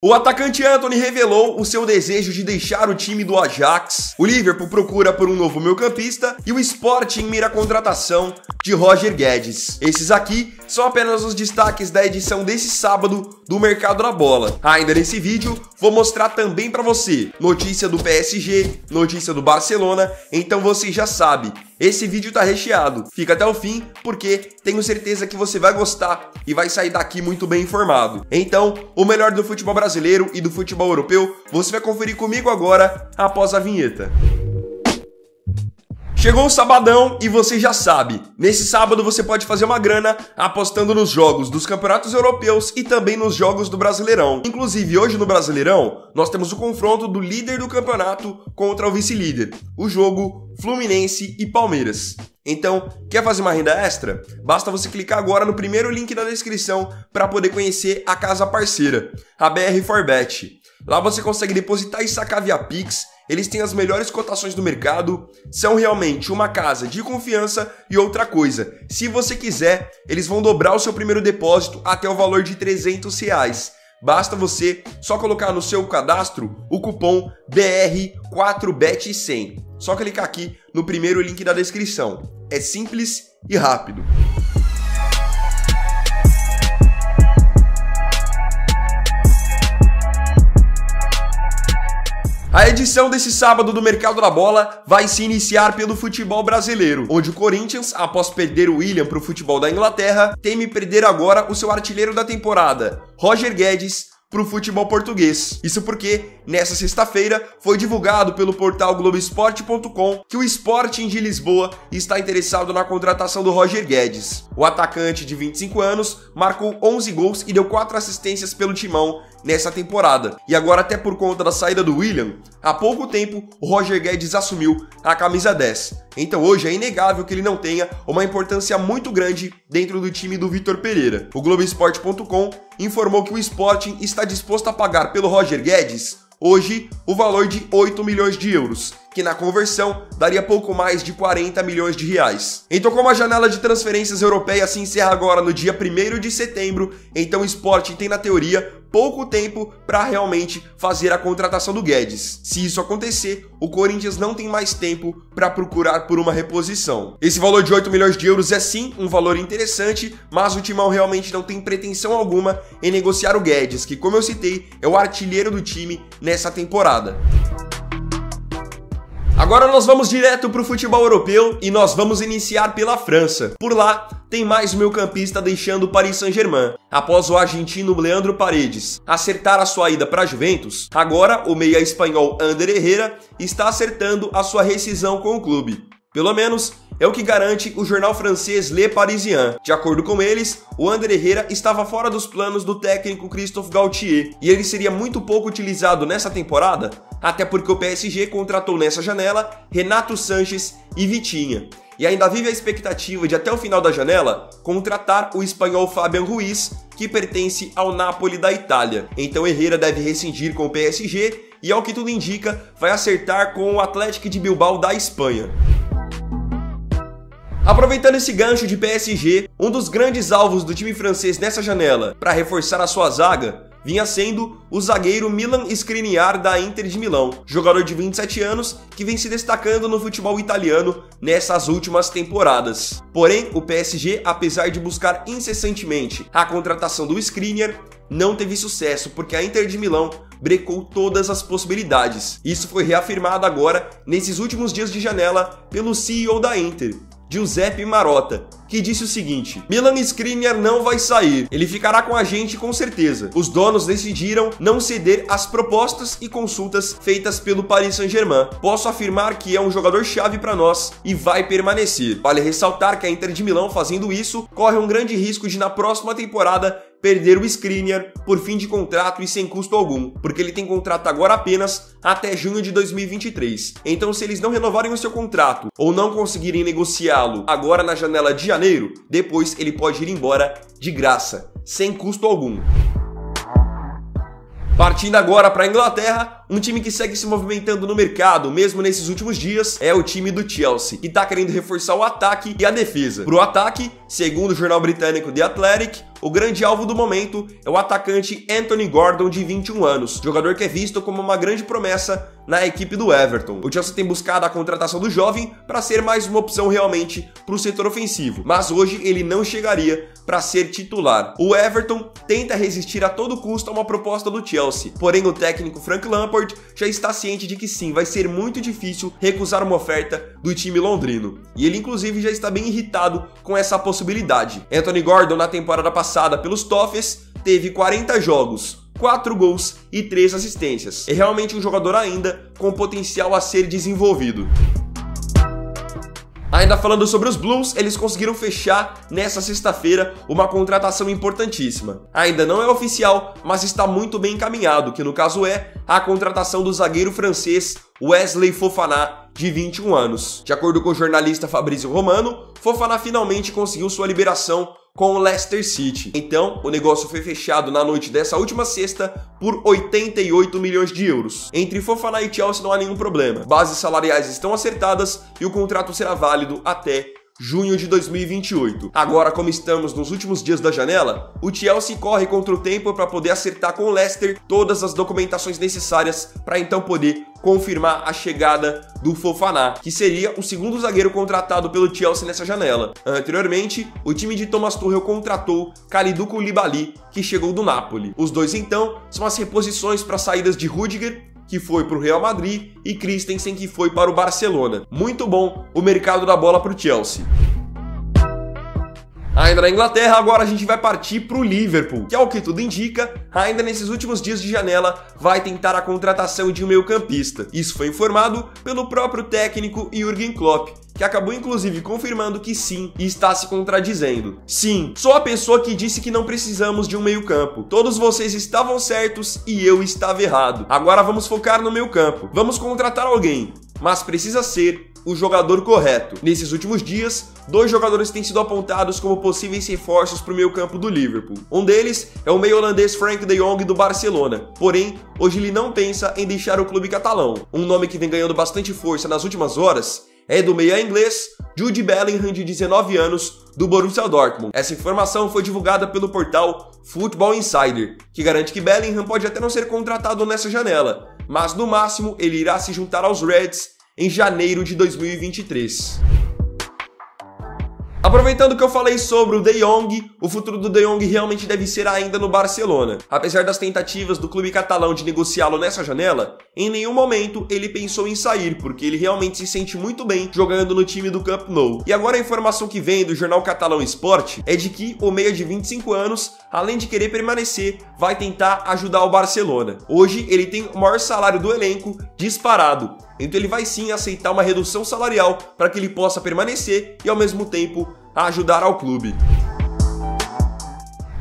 O atacante Antony revelou o seu desejo de deixar o time do Ajax. O Liverpool procura por um novo meio-campista e o Sporting mira a contratação de Roger Guedes. Esses aqui são apenas os destaques da edição desse sábado do Mercado na Bola. Ainda nesse vídeo, vou mostrar também para você notícia do PSG, notícia do Barcelona, então você já sabe. Esse vídeo tá recheado, fica até o fim, porque tenho certeza que você vai gostar e vai sair daqui muito bem informado. Então, o melhor do futebol brasileiro e do futebol europeu, você vai conferir comigo agora, após a vinheta. Chegou o sabadão e você já sabe, nesse sábado você pode fazer uma grana apostando nos jogos dos campeonatos europeus e também nos jogos do Brasileirão. Inclusive, hoje no Brasileirão, nós temos o confronto do líder do campeonato contra o vice-líder, o jogo Fluminense e Palmeiras. Então, quer fazer uma renda extra? Basta você clicar agora no primeiro link na descrição para poder conhecer a casa parceira, a BR4Bet. Lá você consegue depositar e sacar via Pix. Eles têm as melhores cotações do mercado, são realmente uma casa de confiança. E outra coisa, se você quiser, eles vão dobrar o seu primeiro depósito até o valor de R$300. Basta você só colocar no seu cadastro o cupom BR4BET100. Só clicar aqui no primeiro link da descrição. É simples e rápido. A edição desse sábado do Mercado da Bola vai se iniciar pelo futebol brasileiro, onde o Corinthians, após perder o Willian para o futebol da Inglaterra, teme perder agora o seu artilheiro da temporada, Roger Guedes, para o futebol português. Isso porque, nessa sexta-feira, foi divulgado pelo portal Globoesporte.com que o Sporting de Lisboa está interessado na contratação do Roger Guedes. O atacante de 25 anos marcou 11 gols e deu 4 assistências pelo timão nessa temporada. E agora, até por conta da saída do Willian, há pouco tempo o Roger Guedes assumiu a camisa 10. Então hoje é inegável que ele não tenha uma importância muito grande dentro do time do Vitor Pereira. O Globoesporte.com informou que o Sporting está disposto a pagar pelo Roger Guedes hoje o valor de 8 milhões de euros, que na conversão daria pouco mais de 40 milhões de reais. Então, como a janela de transferências europeia se encerra agora no dia 1º de setembro, então o Sporting tem na teoria pouco tempo para realmente fazer a contratação do Guedes. Se isso acontecer, o Corinthians não tem mais tempo para procurar por uma reposição. Esse valor de 8 milhões de euros é sim um valor interessante, mas o timão realmente não tem pretensão alguma em negociar o Guedes, que, como eu citei, é o artilheiro do time nessa temporada. Agora nós vamos direto para o futebol europeu e nós vamos iniciar pela França. Por lá, tem mais um meio-campista deixando o Paris Saint-Germain. Após o argentino Leandro Paredes acertar a sua ida para a Juventus, agora o meia espanhol Ander Herrera está acertando a sua rescisão com o clube. Pelo menos, é o que garante o jornal francês Le Parisien. De acordo com eles, o Ander Herrera estava fora dos planos do técnico Christophe Galtier e ele seria muito pouco utilizado nessa temporada, até porque o PSG contratou nessa janela Renato Sanches e Vitinha. E ainda vive a expectativa de, até o final da janela, contratar o espanhol Fabian Ruiz, que pertence ao Napoli da Itália. Então Herrera deve rescindir com o PSG e, ao que tudo indica, vai acertar com o Athletic de Bilbao da Espanha. Aproveitando esse gancho de PSG, um dos grandes alvos do time francês nessa janela para reforçar a sua zaga vinha sendo o zagueiro Milan Skriniar da Inter de Milão, jogador de 27 anos que vem se destacando no futebol italiano nessas últimas temporadas. Porém, o PSG, apesar de buscar incessantemente a contratação do Skriniar, não teve sucesso, porque a Inter de Milão brecou todas as possibilidades. Isso foi reafirmado agora, nesses últimos dias de janela, pelo CEO da Inter, Giuseppe Marotta, que disse o seguinte: Milan Skriniar não vai sair, ele ficará com a gente com certeza. Os donos decidiram não ceder às propostas e consultas feitas pelo Paris Saint-Germain. Posso afirmar que é um jogador-chave para nós e vai permanecer. Vale ressaltar que a Inter de Milão, fazendo isso, corre um grande risco de, na próxima temporada, perder o Skriniar por fim de contrato e sem custo algum, porque ele tem contrato agora apenas até junho de 2023. Então, se eles não renovarem o seu contrato ou não conseguirem negociá-lo agora na janela de janeiro, depois ele pode ir embora de graça, sem custo algum. Partindo agora para a Inglaterra, um time que segue se movimentando no mercado, mesmo nesses últimos dias, é o time do Chelsea, que está querendo reforçar o ataque e a defesa. Para o ataque, segundo o jornal britânico The Athletic, o grande alvo do momento é o atacante Antony Gordon, de 21 anos, jogador que é visto como uma grande promessa na equipe do Everton. O Chelsea tem buscado a contratação do jovem para ser mais uma opção realmente para o setor ofensivo, mas hoje ele não chegaria para ser titular. O Everton tenta resistir a todo custo a uma proposta do Chelsea, porém o técnico Frank Lampard já está ciente de que sim, vai ser muito difícil recusar uma oferta do time londrino, e ele inclusive já está bem irritado com essa possibilidade. Antony Gordon, na temporada passada pelos Toffees, teve 40 jogos, 4 gols e 3 assistências. É realmente um jogador ainda com potencial a ser desenvolvido. Ainda falando sobre os Blues, eles conseguiram fechar nessa sexta-feira uma contratação importantíssima. Ainda não é oficial, mas está muito bem encaminhado, que no caso é a contratação do zagueiro francês Wesley Fofana, de 21 anos. De acordo com o jornalista Fabrizio Romano, Fofana finalmente conseguiu sua liberação com o Leicester City. Então, o negócio foi fechado na noite dessa última sexta por 88 milhões de euros. Entre Fofana e Chelsea não há nenhum problema. Bases salariais estão acertadas e o contrato será válido até junho de 2028. Agora, como estamos nos últimos dias da janela, o Chelsea corre contra o tempo para poder acertar com o Leicester todas as documentações necessárias para então poder confirmar a chegada do Fofana, que seria o segundo zagueiro contratado pelo Chelsea nessa janela. Anteriormente, o time de Thomas Tuchel contratou Kalidou Koulibaly, que chegou do Napoli. Os dois, então, são as reposições para saídas de Rudiger, que foi para o Real Madrid, e Christensen, que foi para o Barcelona. Muito bom o mercado da bola para o Chelsea. Ainda na Inglaterra, agora a gente vai partir para o Liverpool, que, ao que tudo indica, ainda nesses últimos dias de janela, vai tentar a contratação de um meio-campista. Isso foi informado pelo próprio técnico Jürgen Klopp, que acabou inclusive confirmando que sim, e está se contradizendo. Sim, sou a pessoa que disse que não precisamos de um meio campo. Todos vocês estavam certos e eu estava errado. Agora vamos focar no meio campo. Vamos contratar alguém, mas precisa ser o jogador correto. Nesses últimos dias, dois jogadores têm sido apontados como possíveis reforços para o meio-campo do Liverpool. Um deles é o meio holandês Frenkie de Jong, do Barcelona, porém hoje ele não pensa em deixar o clube catalão. Um nome que vem ganhando bastante força nas últimas horas é do meia inglês Jude Bellingham, de 19 anos, do Borussia Dortmund. Essa informação foi divulgada pelo portal Football Insider, que garante que Bellingham pode até não ser contratado nessa janela, mas no máximo ele irá se juntar aos Reds em janeiro de 2023. Aproveitando que eu falei sobre o De Jong, o futuro do De Jong realmente deve ser ainda no Barcelona. Apesar das tentativas do clube catalão de negociá-lo nessa janela, em nenhum momento ele pensou em sair, porque ele realmente se sente muito bem jogando no time do Camp Nou. E agora a informação que vem do jornal catalão Sport é de que o meia de 25 anos, além de querer permanecer, vai tentar ajudar o Barcelona. Hoje ele tem o maior salário do elenco disparado, então ele vai sim aceitar uma redução salarial para que ele possa permanecer e ao mesmo tempo ajudar ao clube.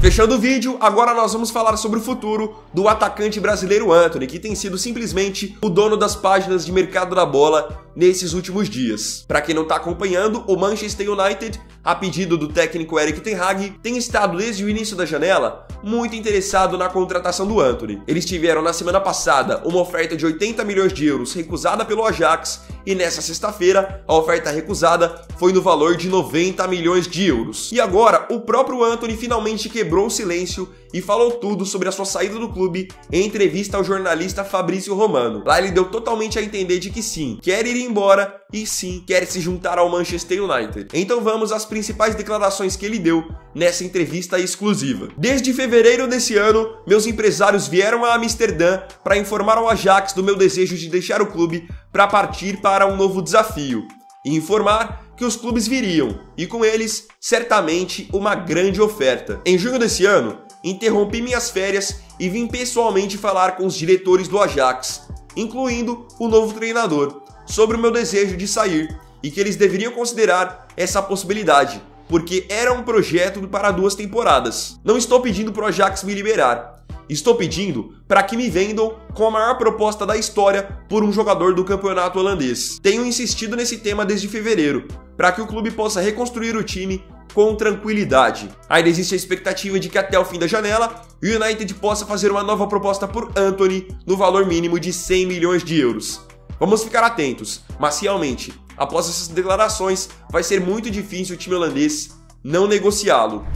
Fechando o vídeo, agora nós vamos falar sobre o futuro do atacante brasileiro Antony, que tem sido simplesmente o dono das páginas de mercado da bola nesses últimos dias. Para quem não está acompanhando, o Manchester United, a pedido do técnico Erik ten Hag, tem estado desde o início da janela muito interessado na contratação do Antony. Eles tiveram na semana passada uma oferta de 80 milhões de euros recusada pelo Ajax, e nessa sexta-feira a oferta recusada foi no valor de 90 milhões de euros. E agora o próprio Antony finalmente quebrou o silêncio e falou tudo sobre a sua saída do clube em entrevista ao jornalista Fabrizio Romano. Lá ele deu totalmente a entender de que sim, quer ir embora e sim, quer se juntar ao Manchester United. Então vamos às principais declarações que ele deu nessa entrevista exclusiva. Desde fevereiro desse ano, meus empresários vieram a Amsterdã para informar ao Ajax do meu desejo de deixar o clube para partir para um novo desafio, e informar que os clubes viriam, e com eles, certamente, uma grande oferta. Em junho desse ano, interrompi minhas férias e vim pessoalmente falar com os diretores do Ajax, incluindo o novo treinador, sobre o meu desejo de sair e que eles deveriam considerar essa possibilidade, porque era um projeto para 2 temporadas. Não estou pedindo para o Ajax me liberar, estou pedindo para que me vendam com a maior proposta da história por um jogador do campeonato holandês. Tenho insistido nesse tema desde fevereiro, para que o clube possa reconstruir o time com tranquilidade. Ainda existe a expectativa de que até o fim da janela, o United possa fazer uma nova proposta por Antony no valor mínimo de 100 milhões de euros. Vamos ficar atentos, mas realmente, após essas declarações, vai ser muito difícil o time holandês não negociá-lo.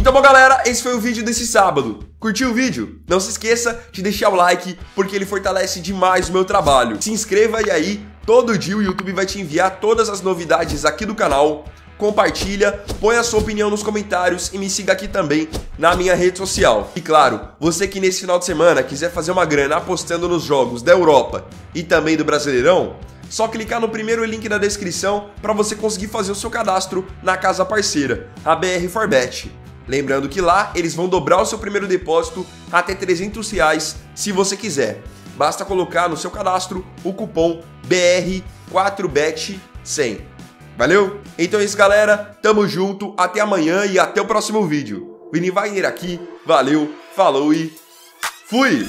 Então, bom, galera, esse foi o vídeo desse sábado. Curtiu o vídeo? Não se esqueça de deixar o like, porque ele fortalece demais o meu trabalho. Se inscreva e aí, todo dia o YouTube vai te enviar todas as novidades aqui do canal. Compartilha, põe a sua opinião nos comentários e me siga aqui também na minha rede social. E claro, você que nesse final de semana quiser fazer uma grana apostando nos jogos da Europa e também do Brasileirão, só clicar no primeiro link da descrição para você conseguir fazer o seu cadastro na casa parceira, a BR4Bet. Lembrando que lá eles vão dobrar o seu primeiro depósito até R$300 se você quiser. Basta colocar no seu cadastro o cupom BR4Bet100. Valeu? Então é isso, galera. Tamo junto. Até amanhã e até o próximo vídeo. Vini Wagner aqui. Valeu, falou e fui!